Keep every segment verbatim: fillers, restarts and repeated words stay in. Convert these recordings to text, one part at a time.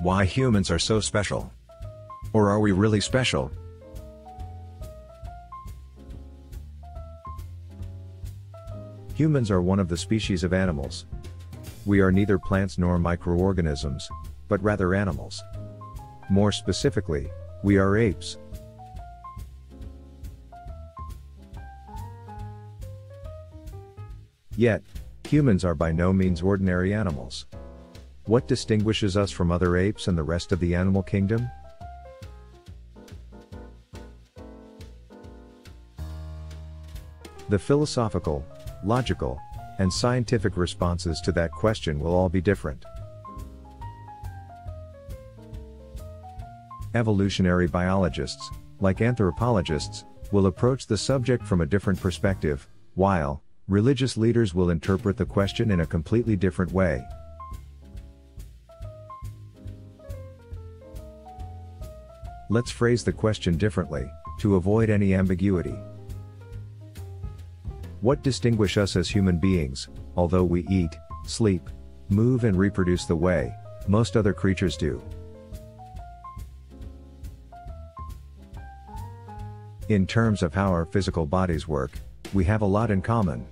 Why humans are so special. Or are we really special? Humans are one of the species of animals. We are neither plants nor microorganisms, but rather animals. More specifically, we are apes. Yet, humans are by no means ordinary animals. What distinguishes us from other apes and the rest of the animal kingdom? The philosophical, logical, and scientific responses to that question will all be different. Evolutionary biologists, like anthropologists, will approach the subject from a different perspective, while religious leaders will interpret the question in a completely different way. Let's phrase the question differently, to avoid any ambiguity. What distinguishes us as human beings, although we eat, sleep, move and reproduce the way most other creatures do? In terms of how our physical bodies work, we have a lot in common.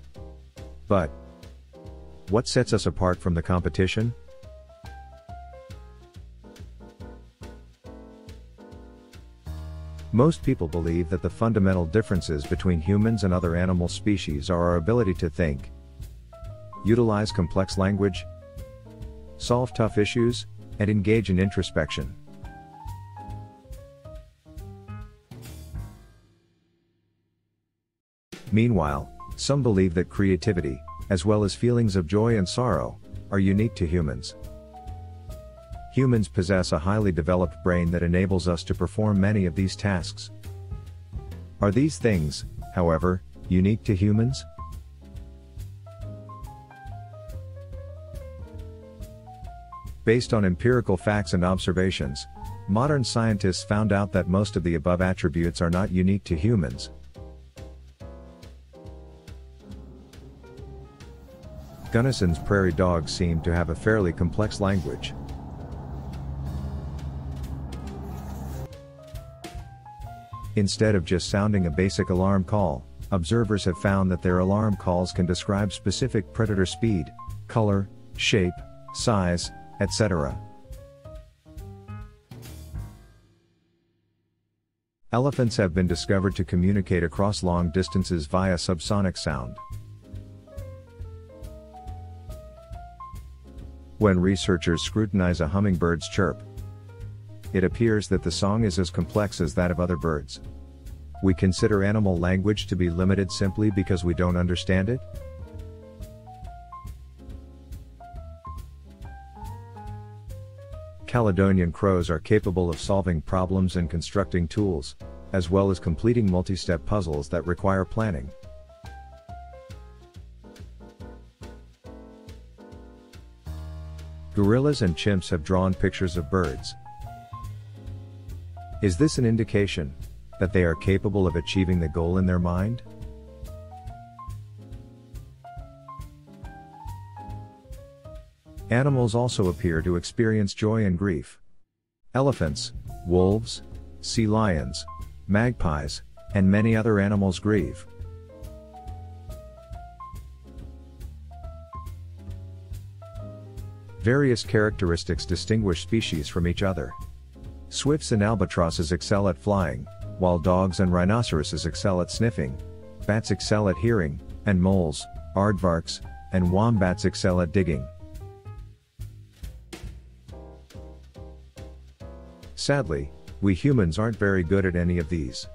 But what sets us apart from the competition? Most people believe that the fundamental differences between humans and other animal species are our ability to think, utilize complex language, solve tough issues, and engage in introspection. Meanwhile, some believe that creativity, as well as feelings of joy and sorrow, are unique to humans. Humans possess a highly developed brain that enables us to perform many of these tasks. Are these things, however, unique to humans? Based on empirical facts and observations, modern scientists found out that most of the above attributes are not unique to humans. Gunnison's prairie dogs seem to have a fairly complex language. Instead of just sounding a basic alarm call, observers have found that their alarm calls can describe specific predator speed, color, shape, size, et cetera. Elephants have been discovered to communicate across long distances via subsonic sound. When researchers scrutinize a hummingbird's chirp, it appears that the song is as complex as that of other birds. We consider animal language to be limited simply because we don't understand it? Caledonian crows are capable of solving problems and constructing tools, as well as completing multi-step puzzles that require planning. Gorillas and chimps have drawn pictures of birds. Is this an indication that they are capable of achieving the goal in their mind? Animals also appear to experience joy and grief. Elephants, wolves, sea lions, magpies, and many other animals grieve. Various characteristics distinguish species from each other. Swifts and albatrosses excel at flying, while dogs and rhinoceroses excel at sniffing, bats excel at hearing, and moles, aardvarks, and wombats excel at digging. Sadly, we humans aren't very good at any of these.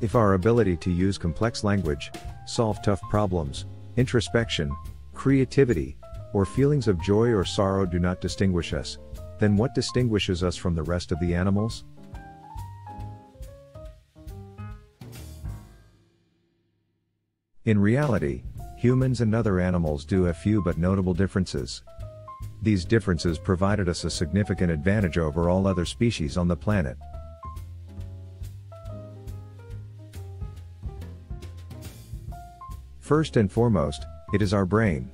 If our ability to use complex language, solve tough problems, introspection, creativity, or feelings of joy or sorrow do not distinguish us, then what distinguishes us from the rest of the animals? In reality, humans and other animals do have few but notable differences. These differences provided us a significant advantage over all other species on the planet. First and foremost, It is our brain.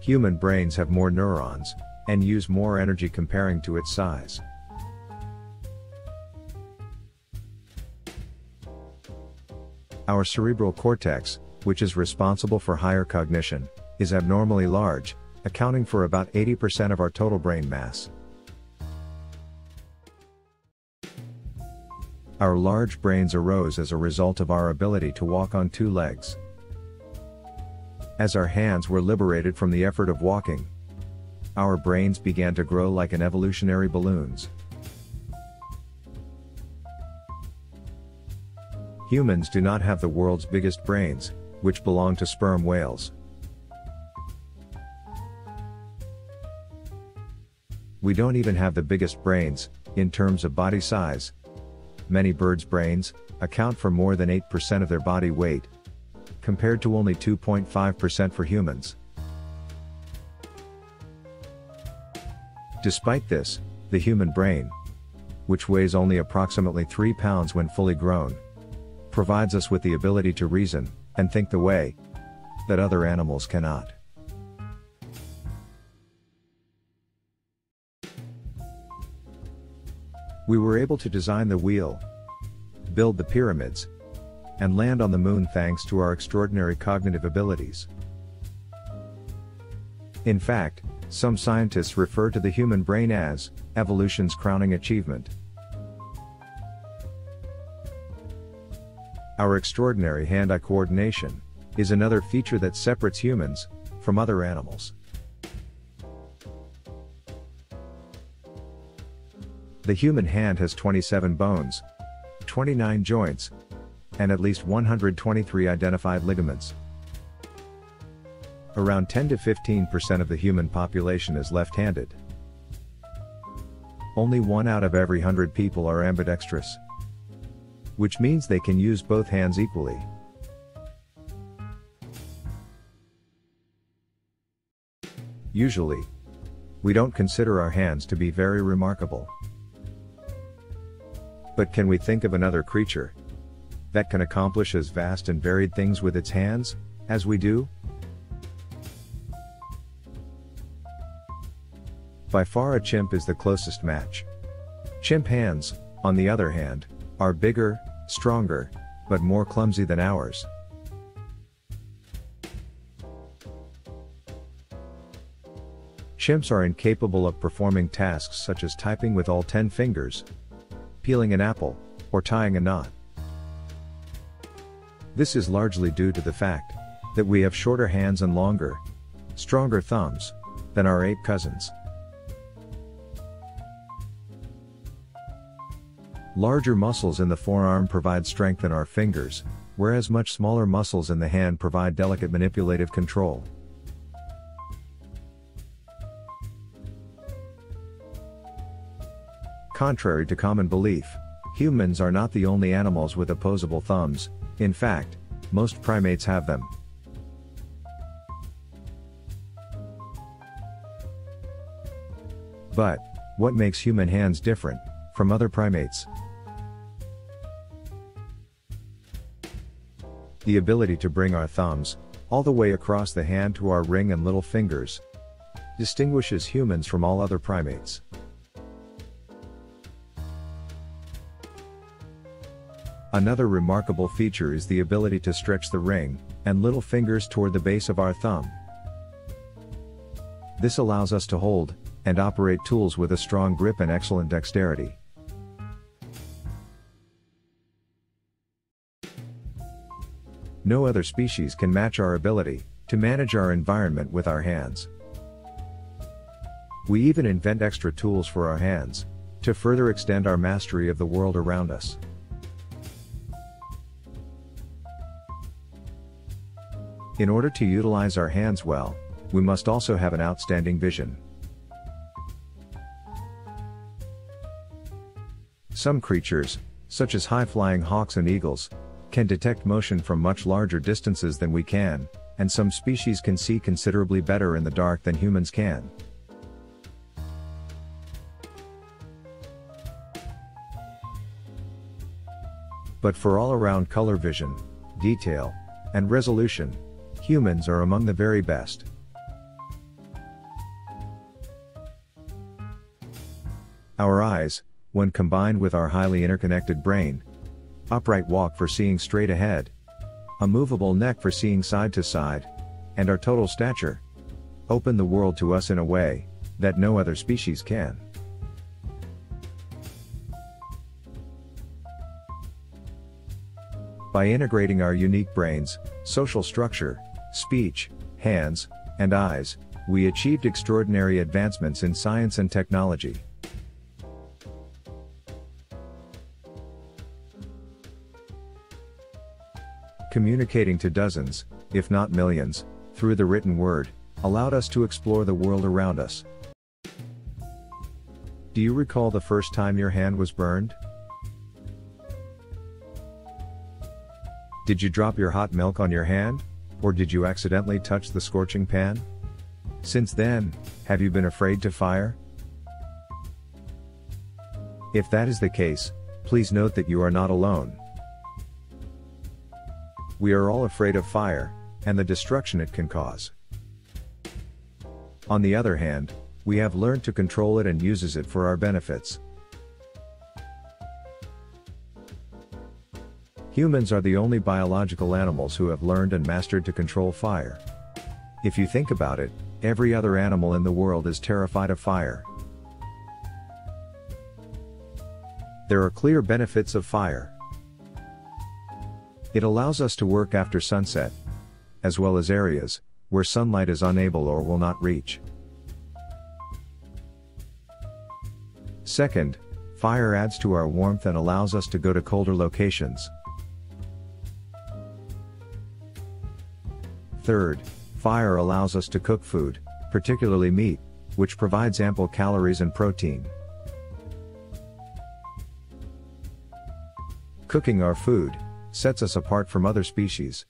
Human brains have more neurons, and use more energy comparing to its size. Our cerebral cortex, which is responsible for higher cognition, is abnormally large, accounting for about eighty percent of our total brain mass. Our large brains arose as a result of our ability to walk on two legs, as our hands were liberated from the effort of walking. Our brains began to grow like an evolutionary balloons. Humans do not have the world's biggest brains, which belong to sperm whales. We don't even have the biggest brains, in terms of body size. Many birds' brains account for more than eight percent of their body weight, compared to only two point five percent for humans. Despite this, the human brain, which weighs only approximately three pounds when fully grown, provides us with the ability to reason and think the way that other animals cannot. We were able to design the wheel, build the pyramids, and land on the moon thanks to our extraordinary cognitive abilities. In fact, some scientists refer to the human brain as evolution's crowning achievement. Our extraordinary hand-eye coordination is another feature that separates humans from other animals. The human hand has twenty-seven bones, twenty-nine joints, and at least one hundred twenty-three identified ligaments. Around ten to fifteen percent of the human population is left-handed. Only one out of every one hundred people are ambidextrous, which means they can use both hands equally. Usually, we don't consider our hands to be very remarkable. But can we think of another creature that can accomplish as vast and varied things with its hands as we do? By far, a chimp is the closest match. Chimp hands, on the other hand, are bigger, stronger, but more clumsy than ours. Chimps are incapable of performing tasks such as typing with all ten fingers, peeling an apple, or tying a knot. This is largely due to the fact that we have shorter hands and longer, stronger thumbs than our ape cousins. Larger muscles in the forearm provide strength in our fingers, whereas much smaller muscles in the hand provide delicate manipulative control. Contrary to common belief, humans are not the only animals with opposable thumbs. In fact, most primates have them. But what makes human hands different from other primates? The ability to bring our thumbs all the way across the hand to our ring and little fingers distinguishes humans from all other primates. Another remarkable feature is the ability to stretch the ring and little fingers toward the base of our thumb. This allows us to hold and operate tools with a strong grip and excellent dexterity. No other species can match our ability to manage our environment with our hands. We even invent extra tools for our hands to further extend our mastery of the world around us. In order to utilize our hands well, we must also have an outstanding vision. Some creatures, such as high-flying hawks and eagles, can detect motion from much larger distances than we can, and some species can see considerably better in the dark than humans can. But for all-around color vision, detail, and resolution, humans are among the very best. Our eyes, when combined with our highly interconnected brain, upright walk for seeing straight ahead, a movable neck for seeing side to side, and our total stature, open the world to us in a way that no other species can. By integrating our unique brains, social structure, speech, hands, and eyes, we achieved extraordinary advancements in science and technology. Communicating to dozens, if not millions, through the written word, allowed us to explore the world around us. Do you recall the first time your hand was burned? Did you drop your hot milk on your hand? Or did you accidentally touch the scorching pan? Since then, have you been afraid to fire? If that is the case, please note that you are not alone. We are all afraid of fire, and the destruction it can cause. On the other hand, we have learned to control it and uses it for our benefits. Humans are the only biological animals who have learned and mastered to control fire. If you think about it, every other animal in the world is terrified of fire. There are clear benefits of fire. It allows us to work after sunset, as well as areas where sunlight is unable or will not reach. Second, fire adds to our warmth and allows us to go to colder locations. Third, fire allows us to cook food, particularly meat, which provides ample calories and protein. Cooking our food sets us apart from other species,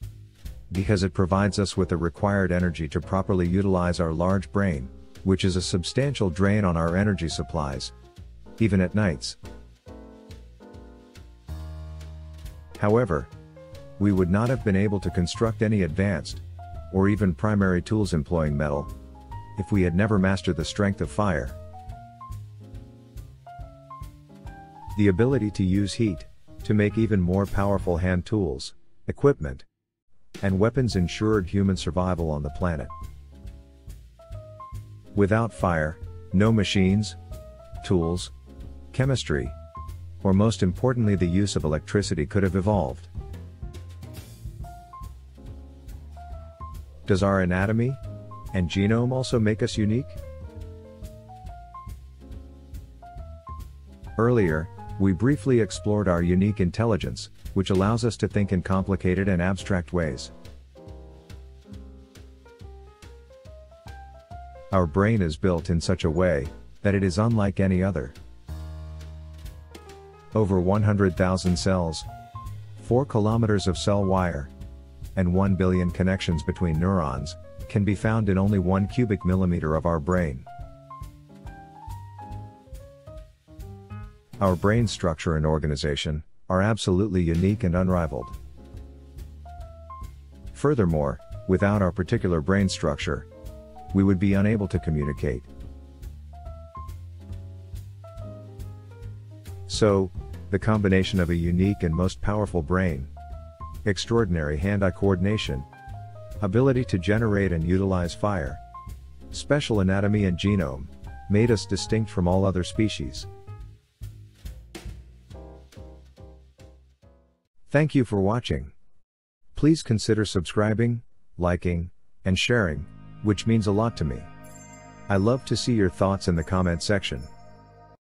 because it provides us with the required energy to properly utilize our large brain, which is a substantial drain on our energy supplies, even at nights. However, we would not have been able to construct any advanced, or even primary tools employing metal, if we had never mastered the strength of fire. The ability to use heat to make even more powerful hand tools, equipment, and weapons ensured human survival on the planet. Without fire, no machines, tools, chemistry, or most importantly the use of electricity could have evolved. Does our anatomy and genome also make us unique? Earlier, we briefly explored our unique intelligence, which allows us to think in complicated and abstract ways. Our brain is built in such a way that it is unlike any other. Over one hundred thousand cells, four kilometers of cell wire, and one billion connections between neurons can be found in only one cubic millimeter of our brain. Our brain structure and organization are absolutely unique and unrivaled. Furthermore, without our particular brain structure, we would be unable to communicate. So, the combination of a unique and most powerful brain, extraordinary hand-eye coordination, ability to generate and utilize fire, special anatomy and genome, made us distinct from all other species. Thank you for watching. Please consider subscribing, liking, and sharing, which means a lot to me. I love to see your thoughts in the comment section.